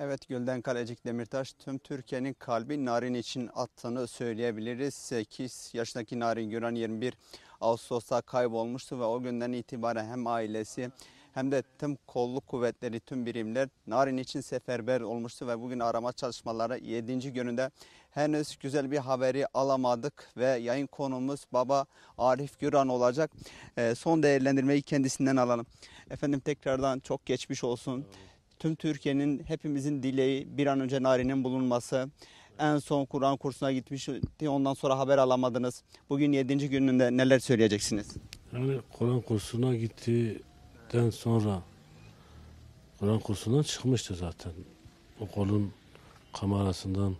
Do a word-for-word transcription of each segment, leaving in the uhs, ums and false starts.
Evet, Gülden Kalecik Demirtaş tüm Türkiye'nin kalbi Narin için attığını söyleyebiliriz. sekiz yaşındaki Narin Güran yirmi bir Ağustos'ta kaybolmuştu ve o günden itibaren hem ailesi hem de tüm kolluk kuvvetleri, tüm birimler Narin için seferber olmuştu ve bugün arama çalışmaları yedinci gününde henüz güzel bir haberi alamadık ve yayın konuğumuz baba Arif Güran olacak. E, son değerlendirmeyi kendisinden alalım. Efendim, tekrardan çok geçmiş olsun. Tüm Türkiye'nin, hepimizin dileği bir an önce Narin'in bulunması. En son Kur'an kursuna gitmişti, ondan sonra haber alamadınız. Bugün yedinci gününde neler söyleyeceksiniz? Yani Kur'an kursuna gittikten sonra, Kur'an kursundan çıkmıştı zaten. Okulun kamerasından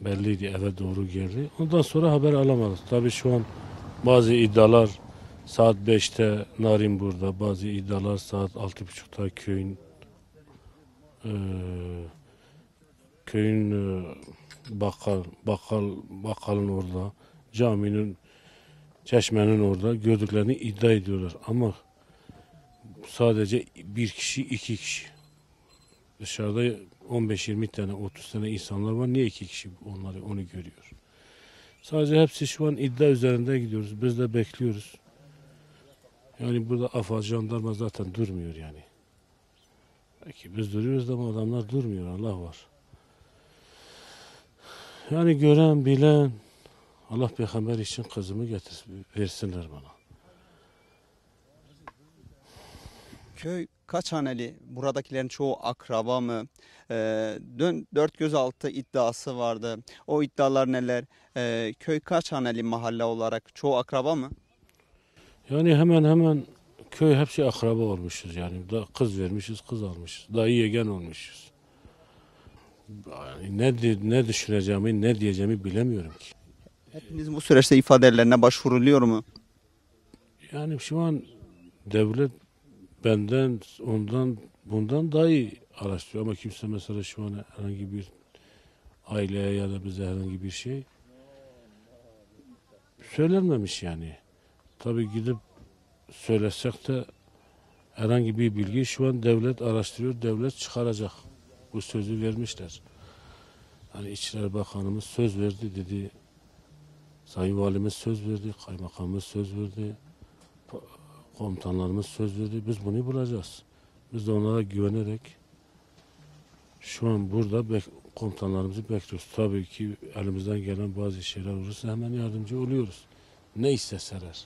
belliydi, eve doğru geldi. Ondan sonra haber alamadık. Tabii şu an bazı iddialar saat beşte Narin burada, bazı iddialar saat altı buçukta köyün Ee, köyün e, bakkal bakkal bakkalın orada, caminin, çeşmenin orada gördüklerini iddia ediyorlar ama sadece bir kişi, iki kişi. Dışarıda on beş yirmi tane, otuz tane insanlar var. Niye iki kişi onları onu görüyor? Sadece hepsi şu an iddia üzerinde gidiyoruz. Biz de bekliyoruz. Yani burada AFAD, jandarma zaten durmuyor yani. Belki biz duruyoruz ama adamlar durmuyor. Allah var. Yani gören, bilen, Allah peygamber için kızımı getirsin, versinler bana. Köy kaç haneli? Buradakilerin çoğu akraba mı? Ee, dört gözaltı iddiası vardı. O iddialar neler? Ee, köy kaç haneli mahalle olarak? Çoğu akraba mı? Yani hemen hemen köy hepsi akraba olmuşuz yani. Da kız vermişiz, kız almışız. Dayı yegen olmuşuz. Yani ne ne düşüneceğimi, ne diyeceğimi bilemiyorum ki. Hepiniz bu süreçte ifadelerine başvuruluyor mu? Yani şu an devlet benden, ondan, bundan daha iyi araştırıyor ama kimse mesela şu an herhangi bir aileye ya da bize herhangi bir şey söylenmemiş yani. Tabii gidip söylesek de herhangi bir bilgi şu an devlet araştırıyor, devlet çıkaracak. Bu sözü vermişler. Hani İçişleri Bakanımız söz verdi dedi, Sayın Valimiz söz verdi, Kaymakamımız söz verdi, komutanlarımız söz verdi. Biz bunu bulacağız. Biz de onlara güvenerek şu an burada bek komutanlarımızı bekliyoruz. Tabii ki elimizden gelen bazı şeyler olursa hemen yardımcı oluyoruz. Ne isteseler.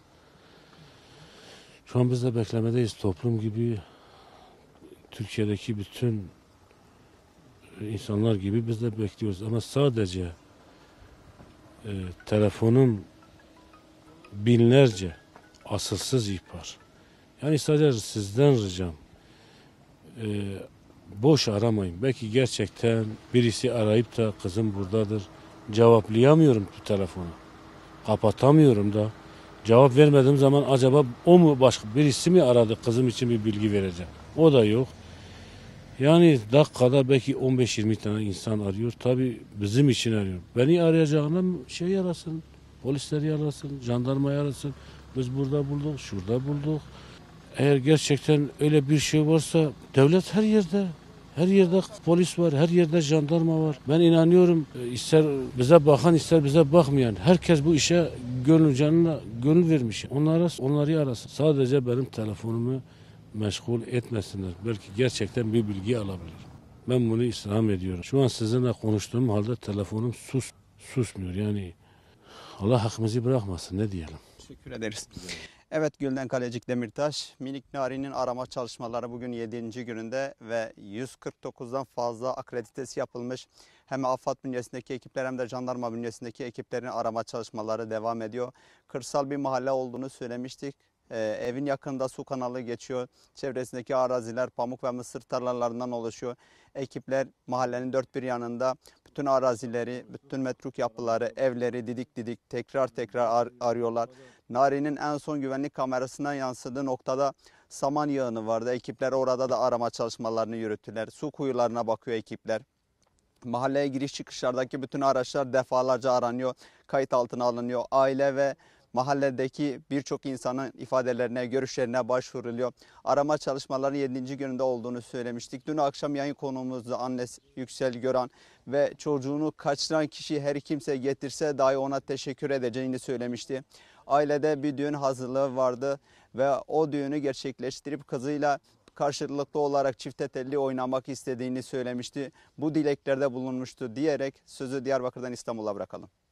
Şu an biz de beklemedeyiz. Toplum gibi, Türkiye'deki bütün insanlar gibi biz de bekliyoruz. Ama sadece e, telefonun binlerce asılsız ihbar. Yani sadece sizden ricam, e, boş aramayın. Belki gerçekten birisi arayıp da kızım buradadır. Cevaplayamıyorum bu telefonu. Kapatamıyorum da. Cevap vermediğim zaman acaba o mu, başka birisi mi aradı, kızım için bir bilgi vereceğim. O da yok. Yani dakikada belki on beş yirmi tane insan arıyor. Tabii bizim için arıyor. Beni arayacağına şey arasın, polisleri arasın, jandarmayı arasın. Biz burada bulduk, şurada bulduk. Eğer gerçekten öyle bir şey varsa devlet her yerde. Her yerde polis var, her yerde jandarma var. Ben inanıyorum, ister bize bakan, ister bize bakmayan, herkes bu işe gönül canına gönül vermiş. Onlara, onları arasın. Sadece benim telefonumu meşgul etmesinler. Belki gerçekten bir bilgi alabilir. Ben bunu istirham ediyorum. Şu an sizinle konuştuğum halde telefonum sus susmuyor. Yani Allah hakkımızı bırakmasın, ne diyelim. Teşekkür ederiz. Evet, Gülden Kalecik Demirtaş, minik Narin'in arama çalışmaları bugün yedinci gününde ve yüz kırk dokuzdan fazla akreditesi yapılmış. Hem AFAD bünyesindeki ekipler hem de jandarma bünyesindeki ekiplerin arama çalışmaları devam ediyor. Kırsal bir mahalle olduğunu söylemiştik. Ee, evin yakında su kanalı geçiyor. Çevresindeki araziler pamuk ve mısır tarlalarından oluşuyor. Ekipler mahallenin dört bir yanında bütün arazileri, bütün metruk yapıları, evleri didik didik tekrar tekrar ar arıyorlar. Narin'in en son güvenlik kamerasından yansıdığı noktada saman yığını vardı. Ekipler orada da arama çalışmalarını yürüttüler. Su kuyularına bakıyor ekipler. Mahalleye giriş çıkışlardaki bütün araçlar defalarca aranıyor, kayıt altına alınıyor. Aile ve mahalledeki birçok insanın ifadelerine, görüşlerine başvuruluyor. Arama çalışmalarının yedinci gününde olduğunu söylemiştik. Dün akşam yayın konuğumuzda annesi Yüksel Gören ve çocuğunu kaçıran kişi her kimse getirse dahi ona teşekkür edeceğini söylemişti. Ailede bir düğün hazırlığı vardı ve o düğünü gerçekleştirip kızıyla karşılıklı olarak çifte telli oynamak istediğini söylemişti. Bu dileklerde bulunmuştu diyerek sözü Diyarbakır'dan İstanbul'a bırakalım.